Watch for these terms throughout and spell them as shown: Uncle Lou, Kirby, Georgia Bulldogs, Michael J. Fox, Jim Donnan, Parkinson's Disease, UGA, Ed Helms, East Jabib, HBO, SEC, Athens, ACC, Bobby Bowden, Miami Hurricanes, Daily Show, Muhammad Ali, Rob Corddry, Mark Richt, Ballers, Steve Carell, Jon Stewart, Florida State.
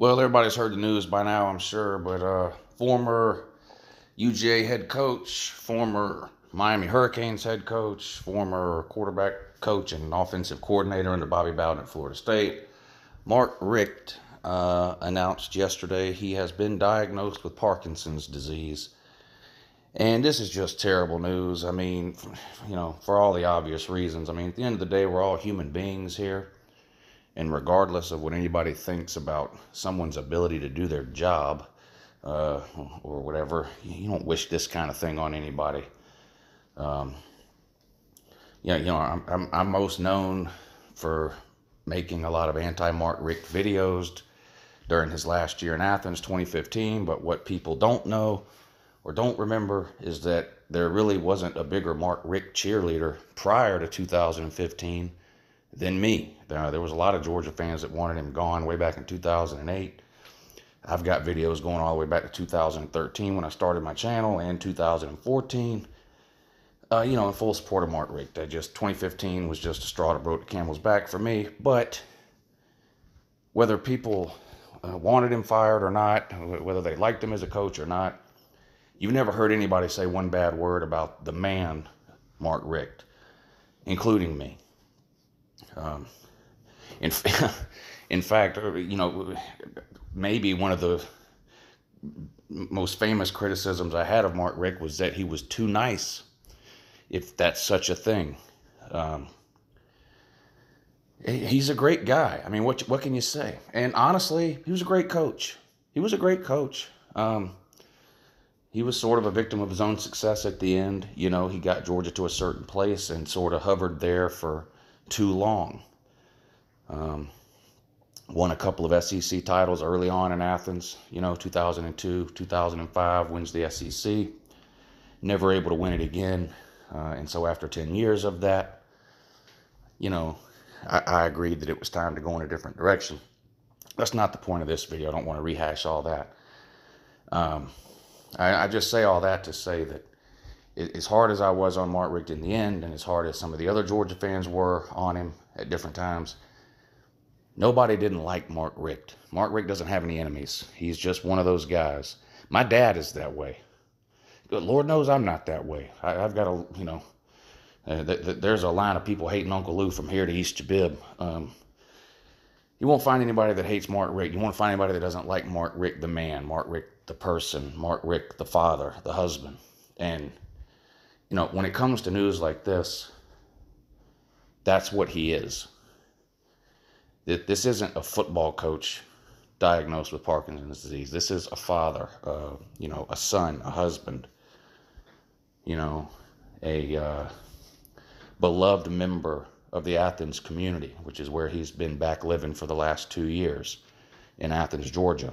Well, everybody's heard the news by now, I'm sure, but former UGA head coach, former Miami Hurricanes head coach, former quarterback coach and offensive coordinator under Bobby Bowden at Florida State, Mark Richt, announced yesterday he has been diagnosed with Parkinson's disease. And this is just terrible news. I mean, you know, for all the obvious reasons. I mean, at the end of the day, we're all human beings here. And regardless of what anybody thinks about someone's ability to do their job or whatever, you don't wish this kind of thing on anybody. I'm most known for making a lot of anti-Mark Richt videos during his last year in Athens, 2015. But what people don't know or don't remember is that there really wasn't a bigger Mark Richt cheerleader prior to 2015 than me. There was a lot of Georgia fans that wanted him gone way back in 2008. I've got videos going all the way back to 2013 when I started my channel, and 2014. In full support of Mark Richt. 2015 was just a straw that broke the camel's back for me. But whether people wanted him fired or not, whether they liked him as a coach or not, you've never heard anybody say one bad word about the man, Mark Richt, including me. In fact, maybe one of the most famous criticisms I had of Mark Richt was that he was too nice, if that's such a thing. He's a great guy. I mean, what can you say? And honestly, he was a great coach. He was sort of a victim of his own success at the end. He got Georgia to a certain place and sort of hovered there for too long. Won a couple of SEC titles early on in Athens, 2002, 2005, wins the SEC. Never able to win it again. And so after 10 years of that, I agreed that it was time to go in a different direction. That's not the point of this video. I don't want to rehash all that. I just say all that to say that as hard as I was on Mark Richt in the end, and as hard as some of the other Georgia fans were on him at different times, nobody didn't like Mark Richt. Mark Richt doesn't have any enemies. He's just one of those guys. My dad is that way. Lord knows I'm not that way. I've got a, there's a line of people hating Uncle Lou from here to East Jabib. You won't find anybody that hates Mark Richt. You won't find anybody that doesn't like Mark Richt, the man, Mark Richt, the person, Mark Richt, the father, the husband. And, when it comes to news like this, that's what he is. This isn't a football coach diagnosed with Parkinson's disease. This is a father, a son, a husband, a beloved member of the Athens community, which is where he's been back living for the last 2 years in Athens, Georgia.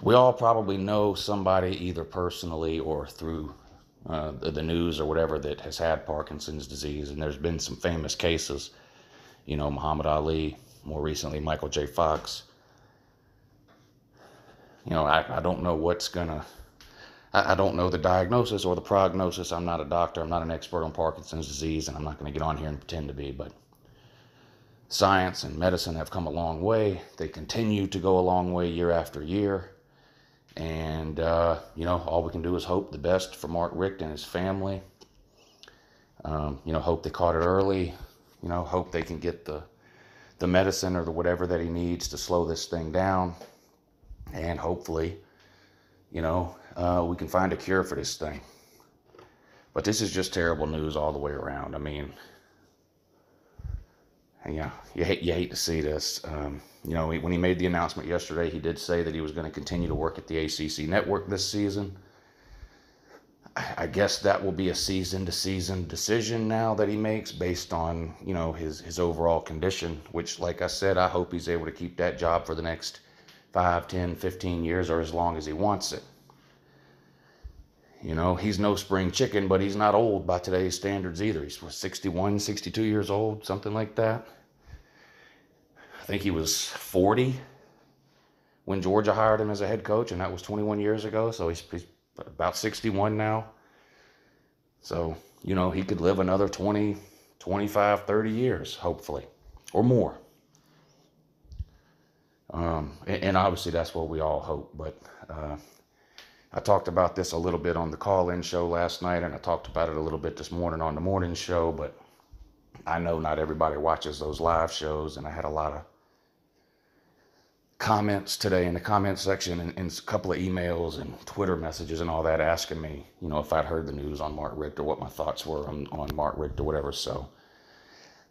We all probably know somebody either personally or through the news or whatever that has had Parkinson's disease, and there's been some famous cases, Muhammad Ali, more recently Michael J. Fox. I don't know I don't know the diagnosis or the prognosis. I'm not a doctor. I'm not an expert on Parkinson's disease, and I'm not going to get on here and pretend to be, but science and medicine have come a long way. They continue to go a long way year after year. And, all we can do is hope the best for Mark Richt and his family. Hope they caught it early. Hope they can get the medicine or the whatever that he needs to slow this thing down. And hopefully, we can find a cure for this thing. But this is just terrible news all the way around. I mean, you hate to see this. When he made the announcement yesterday, he did say that he was going to continue to work at the ACC network this season. I guess that will be a season-to-season decision now that he makes based on, his overall condition, which, like I said, I hope he's able to keep that job for the next 5, 10, 15 years or as long as he wants it. He's no spring chicken, but he's not old by today's standards either. He's 61, 62 years old, something like that. I think he was 40 when Georgia hired him as a head coach, and that was 21 years ago, so he's about 61 now. So, he could live another 20, 25, 30 years, hopefully, or more. And obviously that's what we all hope. But I talked about this a little bit on the call-in show last night, and I talked about it a little bit this morning on the morning show, but I know not everybody watches those live shows, and I had a lot of comments today in the comment section and a couple of emails and Twitter messages and all that asking me, you know, if I'd heard the news on Mark Richt or what my thoughts were on Mark Richt or whatever. So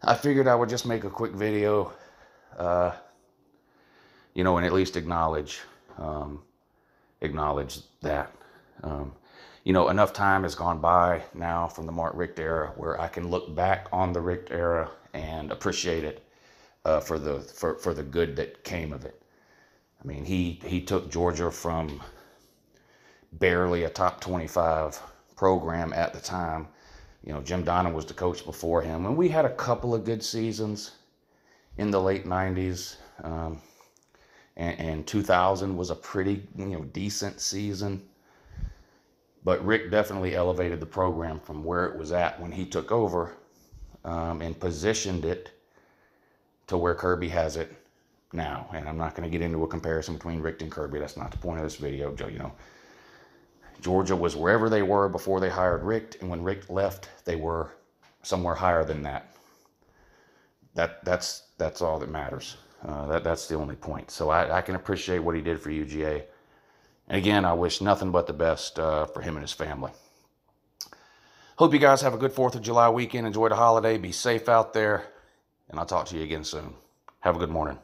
I figured I would just make a quick video, you know, and at least acknowledge that. You know, enough time has gone by now from the Mark Richt era where I can look back on the Richt era and appreciate it for the good that came of it. I mean, he took Georgia from barely a top 25 program at the time. You know, Jim Donnan was the coach before him, and we had a couple of good seasons in the late 90s. And 2000 was a pretty, decent season. But Rick definitely elevated the program from where it was at when he took over and positioned it to where Kirby has it now. And I'm not going to get into a comparison between Rick and Kirby. That's not the point of this video, Joe. You know, Georgia was wherever they were before they hired Rick, and when Rick left, they were somewhere higher than that. That's all that matters. That's the only point. So I can appreciate what he did for UGA. And again, I wish nothing but the best for him and his family. Hope you guys have a good 4th of July weekend. Enjoy the holiday. Be safe out there. And I'll talk to you again soon. Have a good morning.